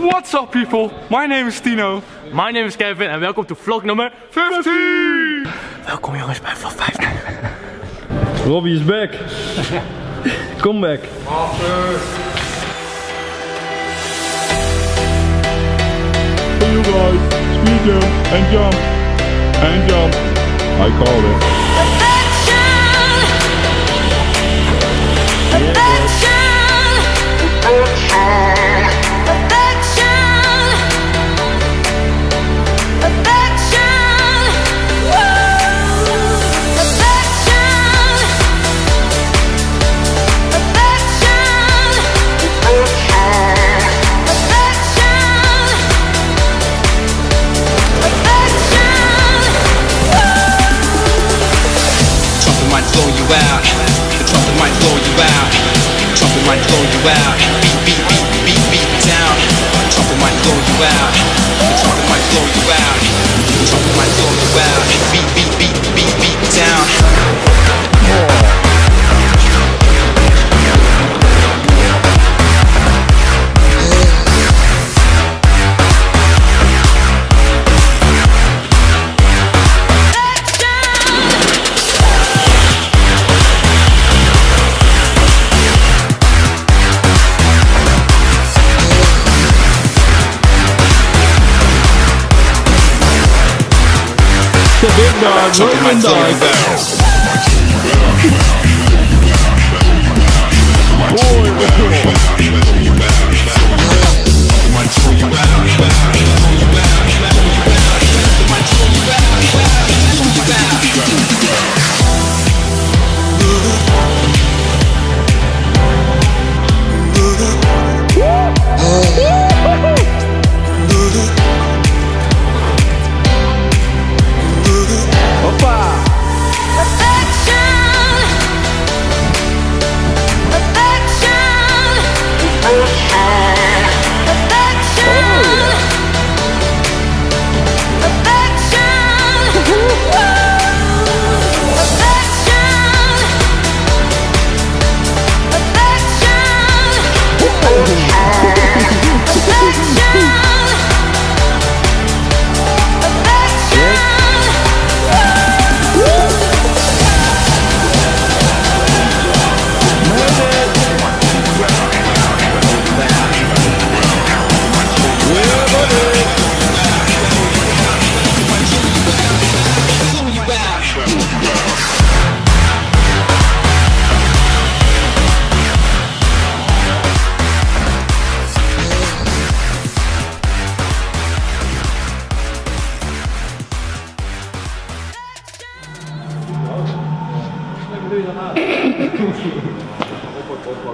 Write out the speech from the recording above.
What's up people? My name is Tino. My name is Kevin en welkom to vlog nummer 15! Welkom jongens bij vlog 15. Robbie is back. Come back. Hey you guys, speed jump and jump. And jump. I call it. Attention! Attention! Attention! Out. The trumpet might blow you out. The trumpet might blow you out. Beat, beat, beat, beat, beat down. The trumpet might blow you out. The trumpet might blow you out. The trumpet might blow you out. Beat, beat, beat, beat, beat down. Robin Dijk. Doe je dan aan?